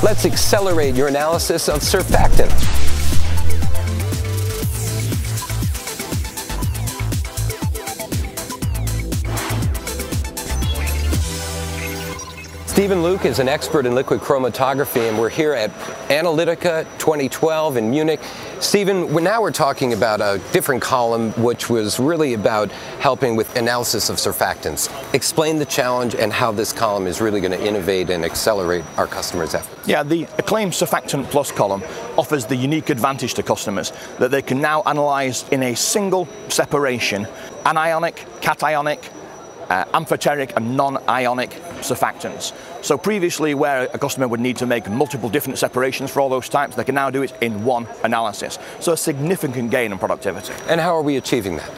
Let's accelerate your analysis of surfactant. Steve Luke is an expert in liquid chromatography, and we're here at Analytica 2012 in Munich. Steven, now we're talking about a different column, which was really about helping with analysis of surfactants. Explain the challenge and how this column is really going to innovate and accelerate our customers' efforts. Yeah, the Acclaim Surfactant Plus column offers the unique advantage to customers that they can now analyze in a single separation anionic, cationic, amphoteric and non-ionic surfactants. So previously, where a customer would need to make multiple different separations for all those types, they can now do it in one analysis. So a significant gain in productivity. And how are we achieving that?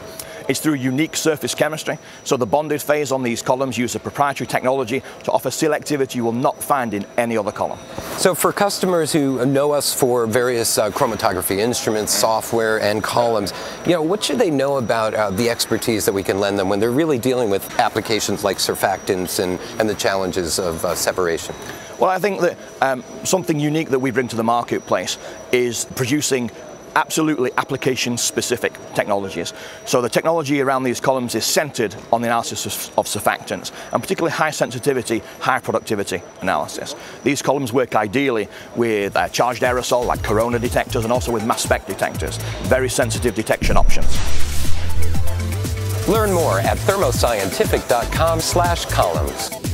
It's through unique surface chemistry. So the bonded phase on these columns use a proprietary technology to offer selectivity you will not find in any other column. So for customers who know us for various chromatography instruments, software and columns, what should they know about the expertise that we can lend them when they're really dealing with applications like surfactants and the challenges of separation? Well, I think that something unique that we bring to the marketplace is producing absolutely application-specific technologies. So the technology around these columns is centered on the analysis of surfactants, and particularly high sensitivity, high productivity analysis. These columns work ideally with charged aerosol like Corona detectors and also with mass spec detectors. Very sensitive detection options. Learn more at thermoscientific.com/columns.